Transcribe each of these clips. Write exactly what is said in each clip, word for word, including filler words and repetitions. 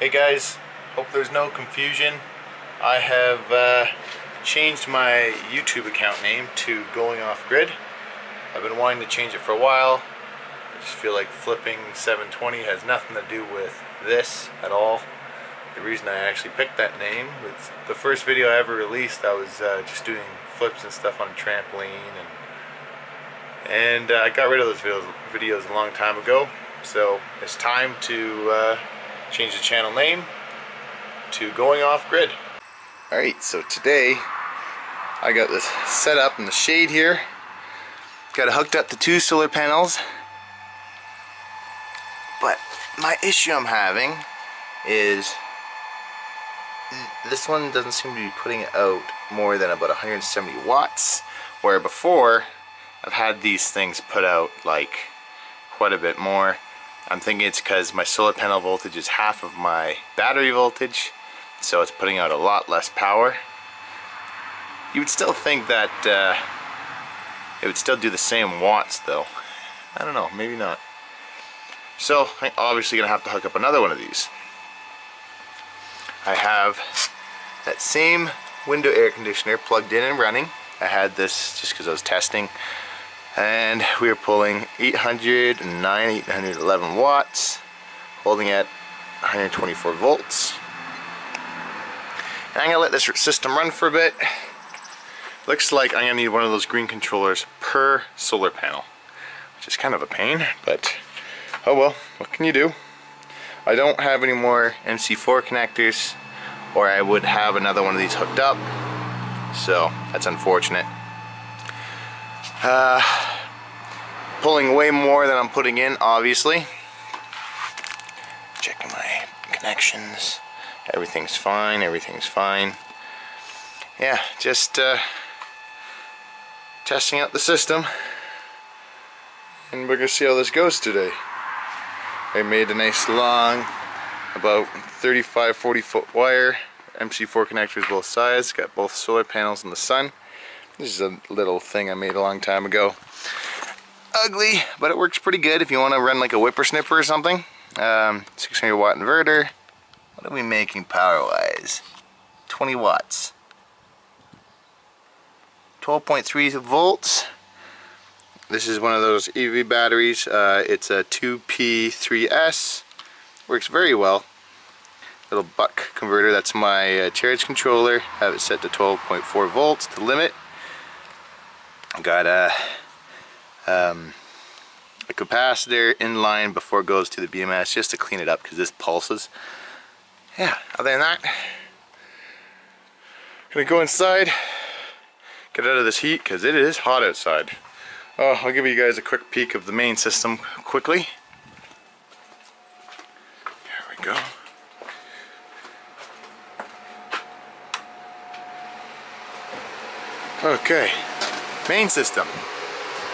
Hey guys, hope there's no confusion. I have uh, changed my YouTube account name to Going Off Grid. I've been wanting to change it for a while. I just feel like flipping seven twenty has nothing to do with this at all. The reason I actually picked that name was the first video I ever released. I was uh, just doing flips and stuff on a trampoline, and and uh, I got rid of those videos, videos a long time ago. So it's time to uh, change the channel name to Going Off Grid. Alright, so today I got this set up in the shade here. Got it hooked up to two solar panels, but my issue I'm having is this one doesn't seem to be putting out more than about one hundred seventy watts, where before I've had these things put out like quite a bit more. I'm thinking it's because my solar panel voltage is half of my battery voltage, so it's putting out a lot less power. You would still think that uh, it would still do the same watts though. I don't know, maybe not. So I'm obviously gonna have to hook up another one of these. I have that same window air conditioner plugged in and running. I had this just because I was testing, and we were pulling eight hundred nine, eight hundred eleven watts, holding at one hundred twenty-four volts. And I'm gonna let this system run for a bit. Looks like I'm gonna need one of those green controllers per solar panel, which is kind of a pain, but oh well, what can you do? I don't have any more M C four connectors, or I would have another one of these hooked up, so that's unfortunate. Uh, pulling way more than I'm putting in, obviously. Checking my connections. Everything's fine, everything's fine. Yeah, just uh, testing out the system, and we're gonna see how this goes today. I made a nice long, about thirty-five, forty foot wire, M C four connectors both sides, got both solar panels and the sun. This is a little thing I made a long time ago. Ugly, but it works pretty good if you want to run like a whippersnipper or something. Um, six hundred watt inverter. What are we making power wise? twenty watts. twelve point three volts. This is one of those E V batteries. Uh, it's a two P three S. Works very well. Little buck converter. That's my uh, charge controller. Have it set to twelve point four volts, the limit. Got a, um, a capacitor in line before it goes to the B M S just to clean it up because this pulses. Yeah, other than that, gonna go inside, get out of this heat because it is hot outside. Oh, I'll give you guys a quick peek of the main system quickly. There we go. Okay, main system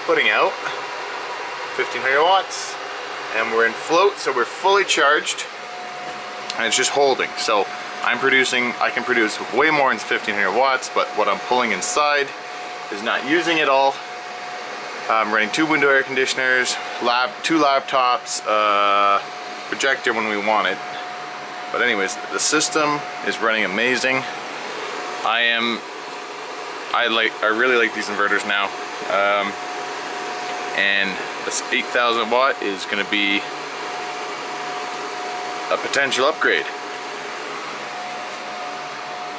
putting out fifteen hundred watts, and we're in float, so we're fully charged, and it's just holding. So I'm producing, I can produce way more than fifteen hundred watts, but what I'm pulling inside is not using it all. I'm running two window air conditioners, lab, two laptops, uh, projector when we want it. But anyways, the system is running amazing. I am, I like, I really like these inverters now. Um, and this eight thousand watt is going to be a potential upgrade.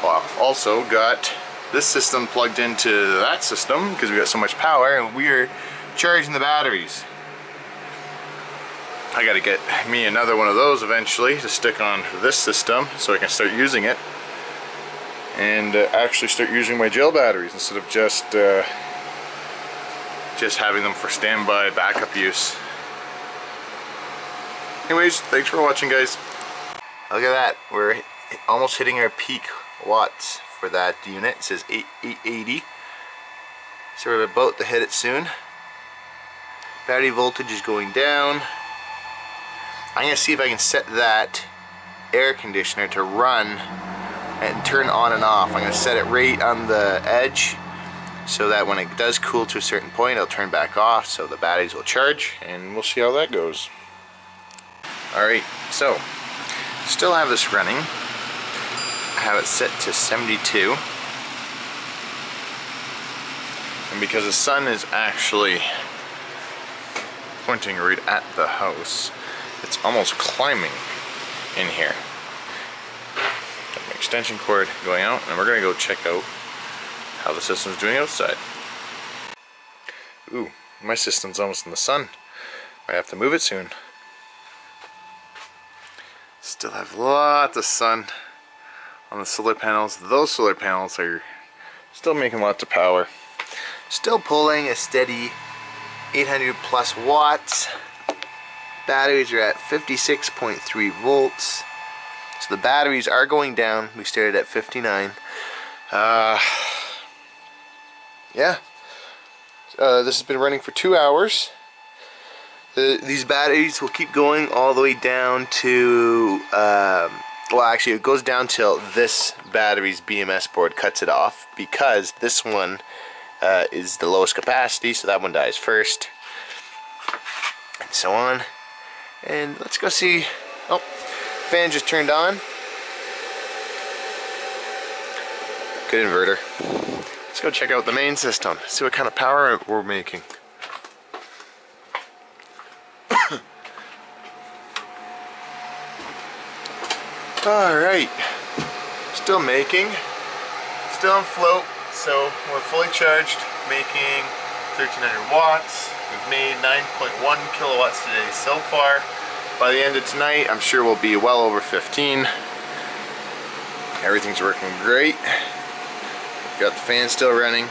Well, I've also got this system plugged into that system because we got so much power, and we're charging the batteries. I gotta get me another one of those eventually to stick on this system so I can start using it and uh, actually start using my gel batteries instead of just uh, just having them for standby backup use. Anyways, thanks for watching, guys. Look at that, we're almost hitting our peak watts for that unit. It says eight eighty, so we're about to hit it soon. Battery voltage is going down. I'm going to see if I can set that air conditioner to run and turn on and off. I'm going to set it right on the edge so that when it does cool to a certain point, it'll turn back off so the batteries will charge, and we'll see how that goes. Alright, so Still have this running. I have it set to seventy-two. And because the sun is actually pointing right at the house, it's almost climbing in here. Got my extension cord going out, and we're gonna go check out how the system's doing outside. Ooh, my system's almost in the sun. I have to move it soon. Still have lots of sun on the solar panels. Those solar panels are still making lots of power. Still pulling a steady eight hundred plus watts. Batteries are at fifty-six point three volts. So the batteries are going down. We started at fifty-nine. Uh, yeah. Uh, this has been running for two hours. The, these batteries will keep going all the way down to, um, well actually it goes down till this battery's B M S board cuts it off, because this one uh, is the lowest capacity, so that one dies first, and so on. And let's go see, oh, fan just turned on. Good inverter. Let's go check out the main system, see what kind of power we're making. Alright, still making, still on float, so we're fully charged, making thirteen hundred watts. We've made nine point one kilowatts today so far. By the end of tonight, I'm sure we'll be well over fifteen. Everything's working great. We've got the fan still running.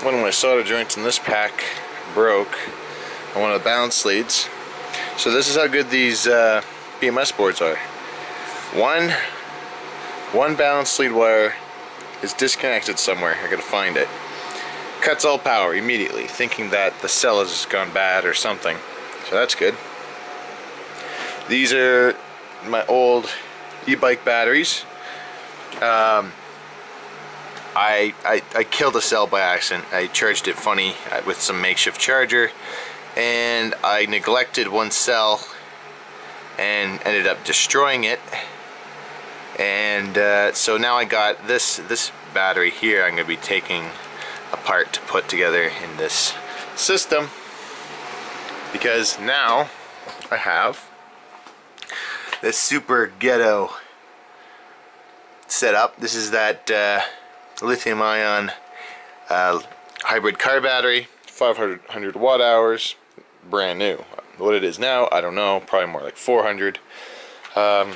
One of my solder joints in this pack broke on one of the balance leads. So this is how good these uh, B M S boards are. One, one balance lead wire is disconnected somewhere. I gotta find it. Cuts all power immediately, thinking that the cell has gone bad or something. So that's good. These are my old e-bike batteries. Um, I, I I killed a cell by accident. I charged it funny with some makeshift charger, and I neglected one cell and ended up destroying it. And uh, so now I got this this battery here I'm going to be taking apart to put together in this system, because now I have this super ghetto setup. This is that uh, lithium ion uh, hybrid car battery, five hundred watt hours. Brand new. What it is now, I don't know, probably more like four hundred. Um,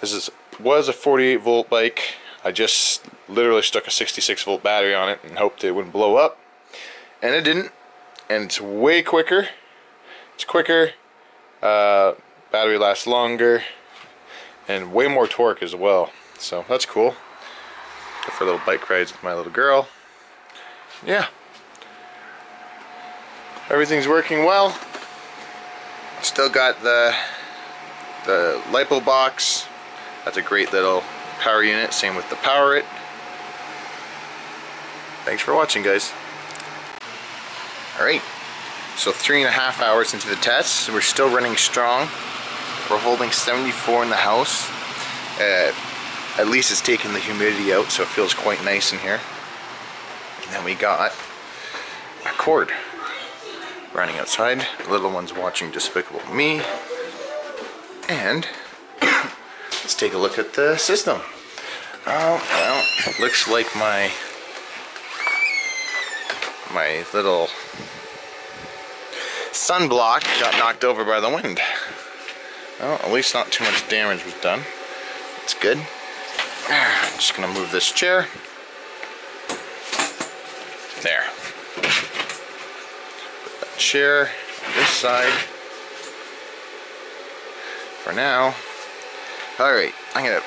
this is was a forty-eight volt bike. I just literally stuck a sixty-six volt battery on it and hoped it wouldn't blow up, and it didn't, and it's way quicker. It's quicker, uh, battery lasts longer, and way more torque as well, so that's cool. Go for little bike rides with my little girl. Yeah. Everything's working well. Still got the the LiPo box. That's a great little power unit. Same with the PowerIt. Thanks for watching, guys. Alright, so three and a half hours into the test. We're still running strong. We're holding seventy-four in the house. Uh, at least it's taking the humidity out, so it feels quite nice in here. And then we got a cord running outside. The little one's watching Despicable Me. And let's take a look at the system. Oh, well, looks like my my little sunblock got knocked over by the wind. Well, at least not too much damage was done. That's good. I'm just gonna move this chair. There. Chair on this side for now. Alright, I'm gonna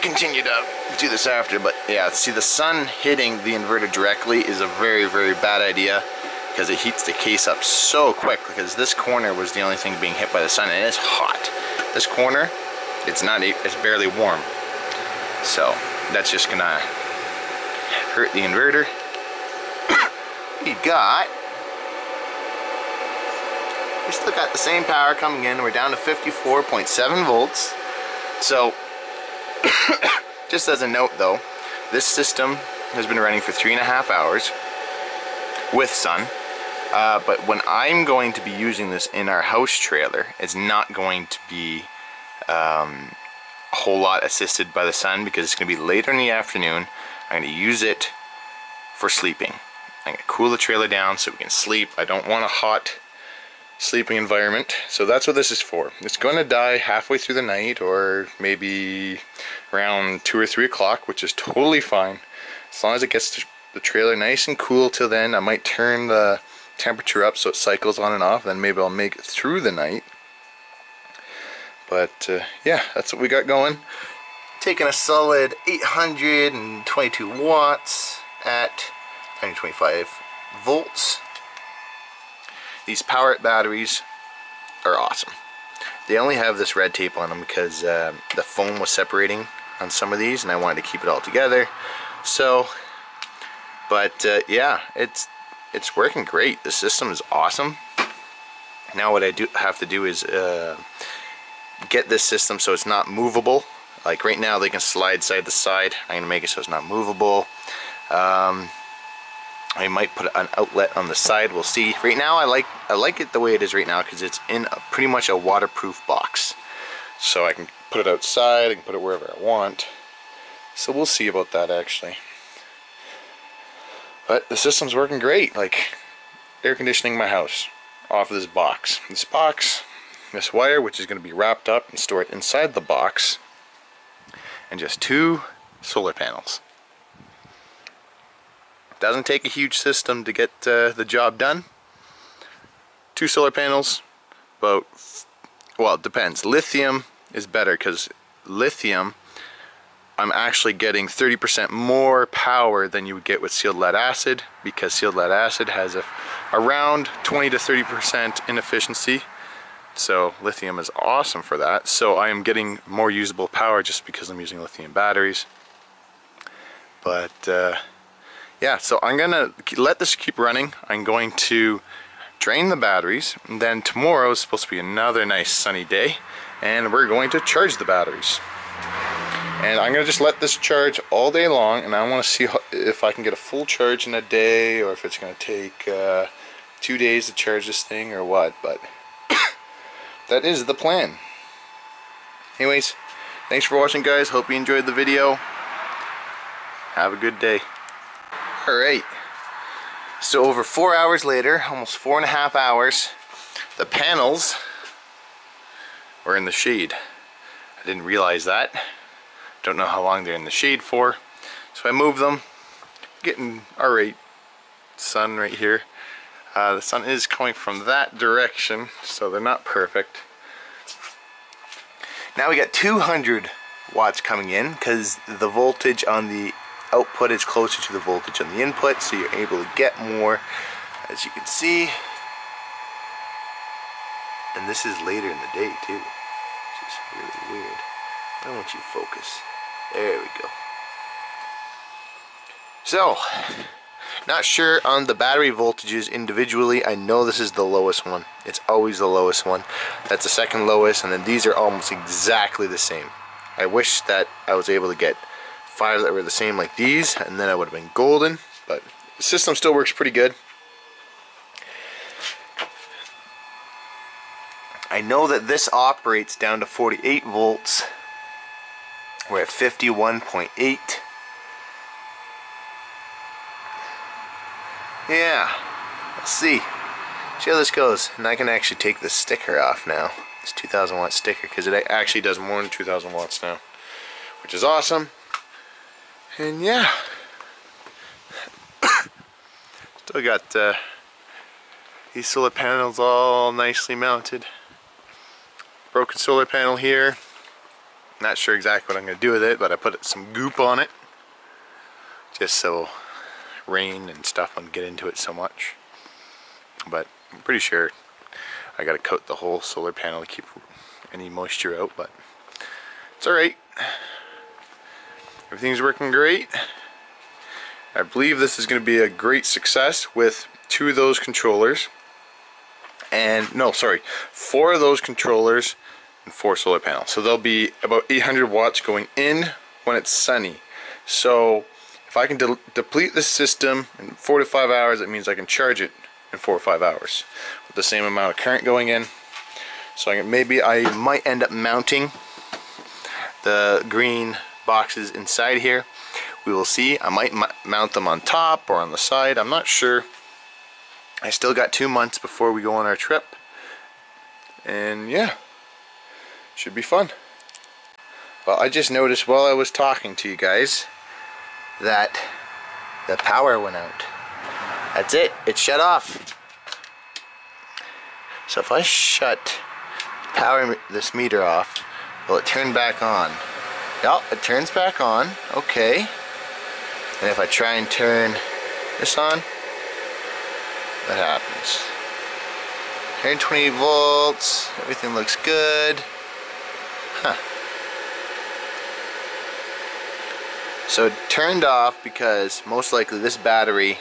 continue to do this after, but yeah, see, the sun hitting the inverter directly is a very, very bad idea, because it heats the case up so quick, because this corner was the only thing being hit by the sun, and it's hot. This corner, it's not, it's barely warm. So that's just gonna hurt the inverter. We got we still got the same power coming in. We're down to fifty-four point seven volts. So just as a note though, this system has been running for three and a half hours with sun, uh, but when I'm going to be using this in our house trailer, it's not going to be um, a whole lot assisted by the sun, because it's going to be later in the afternoon. I'm going to use it for sleeping. I'm going to cool the trailer down so we can sleep. I don't want a hot sleeping environment, so that's what this is for. It's going to die halfway through the night, or maybe around two or three o'clock, which is totally fine. As long as it gets the trailer nice and cool till then, I might turn the temperature up so it cycles on and off, then maybe I'll make it through the night. But uh, yeah, that's what we got going. Taking a solid eight hundred twenty-two watts at one hundred twenty-five volts. These power batteries are awesome. They only have this red tape on them because uh, the foam was separating on some of these and I wanted to keep it all together. So, but uh, yeah, it's it's working great. The system is awesome. Now what I do have to do is uh, get this system so it's not movable. Like right now they can slide side to side. I'm gonna make it so it's not movable. Um, I might put an outlet on the side, we'll see. Right now I like I like it the way it is right now, because it's in a, pretty much a waterproof box. So I can put it outside, I can put it wherever I want. So we'll see about that actually. But the system's working great, like air conditioning my house off of this box. This box, this wire, which is going to be wrapped up and stored inside the box, and just two solar panels. Doesn't take a huge system to get uh, the job done. Two solar panels, about, well, it depends. Lithium is better, because lithium, I'm actually getting thirty percent more power than you would get with sealed lead acid, because sealed lead acid has a, around twenty to thirty percent inefficiency. So lithium is awesome for that. So I am getting more usable power just because I'm using lithium batteries. But uh, yeah, so I'm gonna let this keep running. I'm going to drain the batteries, and then tomorrow is supposed to be another nice sunny day, and we're going to charge the batteries. And I'm gonna just let this charge all day long, and I want to see if I can get a full charge in a day, or if it's gonna take uh, two days to charge this thing, or what. But that is the plan. Anyways, thanks for watching, guys. Hope you enjoyed the video. Have a good day. Alright, so over four hours later, almost four and a half hours, the panels were in the shade. I didn't realize that. Don't know how long they're in the shade for. So I moved them. Getting alright sun right here. Uh, the sun is coming from that direction, so they're not perfect. Now we got two hundred watts coming in, because the voltage on the output is closer to the voltage on the input, so you're able to get more, as you can see. And this is later in the day too, which is really weird. I want you to focus. There we go. So, not sure on the battery voltages individually. I know this is the lowest one. It's always the lowest one. That's the second lowest, and then these are almost exactly the same. I wish that I was able to get five that were the same like these, and then I would have been golden, but the system still works pretty good. I know that this operates down to forty-eight volts. We're at fifty-one point eight. Yeah, let's see. See how this goes. And I can actually take this sticker off now. This two thousand watt sticker, because it actually does more than two thousand watts now, which is awesome. And yeah, still got uh, these solar panels all nicely mounted. Broken solar panel here. Not sure exactly what I'm going to do with it, but I put some goop on it just so rain and stuff won't get into it so much. But I'm pretty sure I got to coat the whole solar panel to keep any moisture out, but it's alright. Everything's working great. I believe this is going to be a great success with two of those controllers. and no, sorry, four of those controllers and four solar panels. So they'll be about eight hundred watts going in when it's sunny. So if I can de deplete the system in four to five hours, it means I can charge it in four or five hours with the same amount of current going in. So I can, maybe I might end up mounting the green boxes inside here. We will see. I might mount them on top or on the side. I'm not sure. I still got two months before we go on our trip. And yeah, should be fun. Well, I just noticed while I was talking to you guys that the power went out. That's it. It shut off. So if I shut power this meter off, will it turn back on? Yep, it turns back on. Okay. And if I try and turn this on, what happens? one hundred twenty volts. Everything looks good. Huh. So it turned off because most likely this battery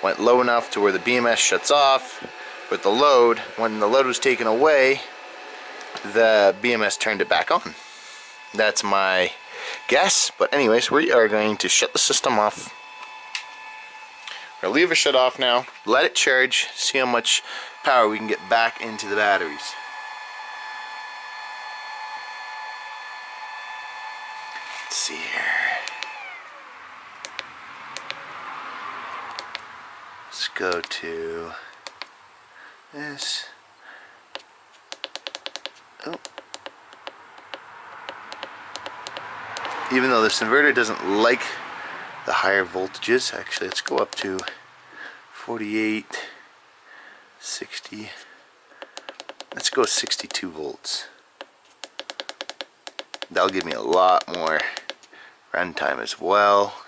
went low enough to where the B M S shuts off, but the load, when the load was taken away, the B M S turned it back on. That's my guess, but anyways, we are going to shut the system off. We're gonna leave it shut off now, let it charge, see how much power we can get back into the batteries. Let's see here. Let's go to this. Oh. Even though this inverter doesn't like the higher voltages, actually, let's go up to forty-eight, sixty. Let's go sixty-two volts. That'll give me a lot more runtime as well.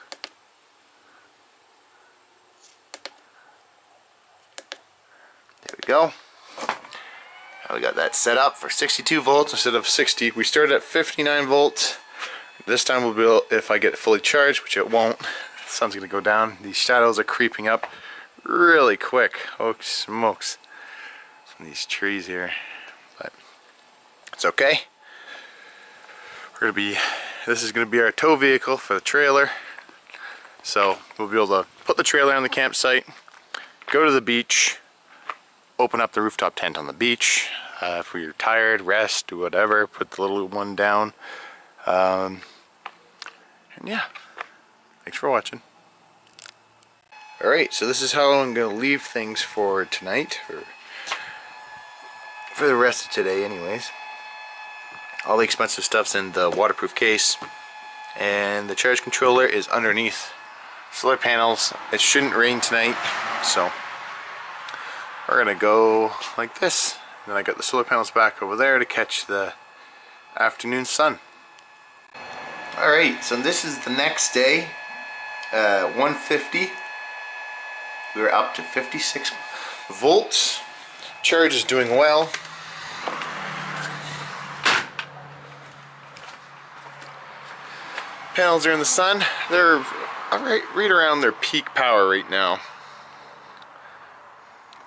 Go. Now we got that set up for sixty-two volts instead of sixty. We started at fifty-nine volts. This time we'll be able, if I get it fully charged, which it won't. The sun's gonna go down. These shadows are creeping up really quick. Oh smokes! From these trees here, but it's okay. We're gonna be. This is gonna be our tow vehicle for the trailer. So we'll be able to put the trailer on the campsite, go to the beach, open up the rooftop tent on the beach. Uh, if we're tired, rest, do whatever, put the little one down. Um, and yeah, thanks for watching. Alright, so this is how I'm going to leave things for tonight, or for the rest of today anyways. All the expensive stuff's in the waterproof case, and the charge controller is underneath solar panels. It shouldn't rain tonight, so we're gonna go like this. And then I got the solar panels back over there to catch the afternoon sun. Alright, so this is the next day, uh, one fifty. We were up to fifty-six volts. Charge is doing well. Panels are in the sun. They're right, right around their peak power right now.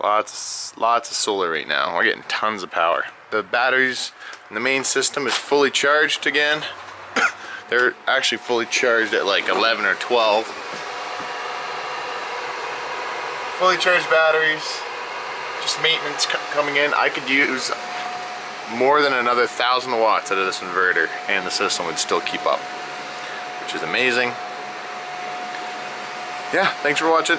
Lots, lots of solar right now. We're getting tons of power. The batteries in the main system is fully charged again. They're actually fully charged at like eleven or twelve. Fully charged batteries. Just maintenance coming in. I could use more than another thousand watts out of this inverter, and the system would still keep up, which is amazing. Yeah, thanks for watching.